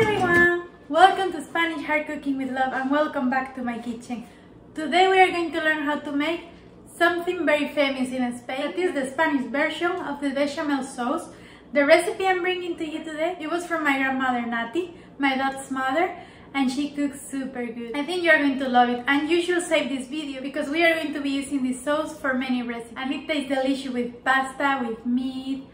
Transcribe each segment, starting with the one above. Hi everyone! Welcome to Spanish Heart Cooking with Love and welcome back to my kitchen. Today we are going to learn how to make something very famous in Spain. That is the Spanish version of the bechamel sauce. The recipe I'm bringing to you today, it was from my grandmother Nati, my dad's mother, and she cooks super good. I think you're going to love it and you should save this video because we are going to be using this sauce for many recipes. And it tastes delicious with pasta, with meat,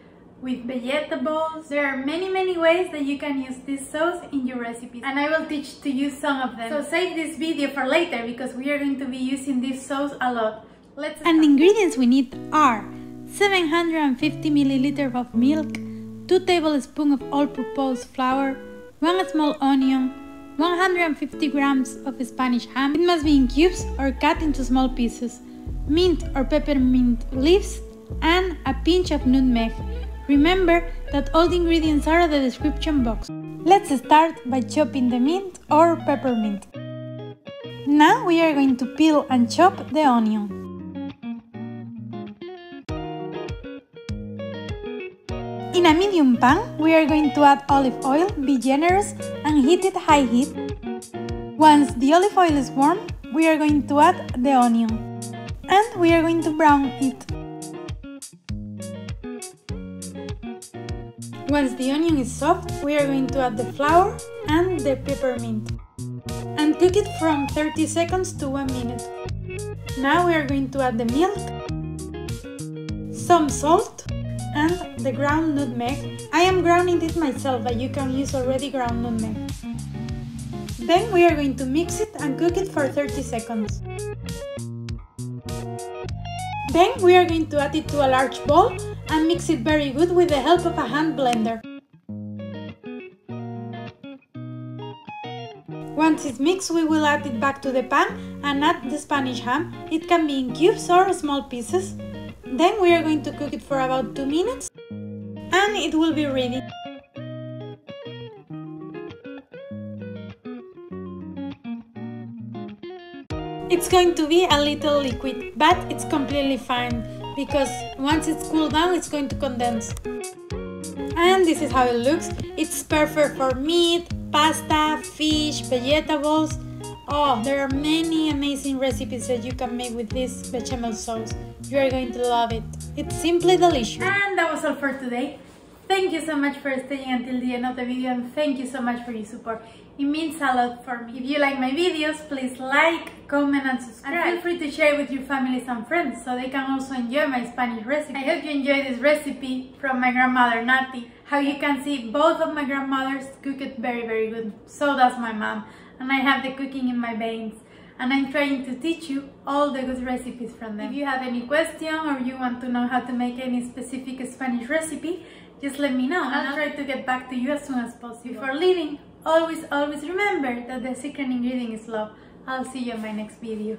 with vegetables. There are many ways that you can use this sauce in your recipes and I will teach to you some of them. So save this video for later because we are going to be using this sauce a lot. And the ingredients we need are 750 ml of milk, 2 tablespoons of all-purpose flour, 1 small onion, 150 grams of Spanish ham. It must be in cubes or cut into small pieces, mint or peppermint leaves, and a pinch of nutmeg. Remember that all the ingredients are in the description box. Let's start by chopping the mint or peppermint. Now we are going to peel and chop the onion. In a medium pan, we are going to add olive oil, be generous, and heat it high heat. Once the olive oil is warm, we are going to add the onion. And we are going to brown it. Once the onion is soft, we are going to add the flour and the peppermint and cook it from 30 seconds to 1 minute. Now we are going to add the milk, some salt and the ground nutmeg. I am grinding it myself, but you can use already ground nutmeg. Then we are going to mix it and cook it for 30 seconds. Then we are going to add it to a large bowl and mix it very good with the help of a hand blender. Once it's mixed, we will add it back to the pan and add the Spanish ham. It can be in cubes or small pieces. Then we are going to cook it for about 2 minutes and it will be ready. It's going to be a little liquid, but it's completely fine, because once it's cooled down it's going to condense. And this is how it looks. It's perfect for meat, pasta, fish, vegetables. Oh, there are many amazing recipes that you can make with this bechamel sauce. You are going to love it. It's simply delicious. And that was all for today. Thank you so much for staying until the end of the video and thank you so much for your support. It means a lot for me. If you like my videos, please like, comment and subscribe. And feel free to share with your families and friends so they can also enjoy my Spanish recipe. I hope you enjoyed this recipe from my grandmother Nati. How you can see, both of my grandmothers cook it very good. So does my mom. And I have the cooking in my veins. And I'm trying to teach you all the good recipes from them. If you have any question or you want to know how to make any specific Spanish recipe, just let me know and I'll try to get back to you as soon as possible. Before leaving, always remember that the secret ingredient is love. I'll see you in my next video.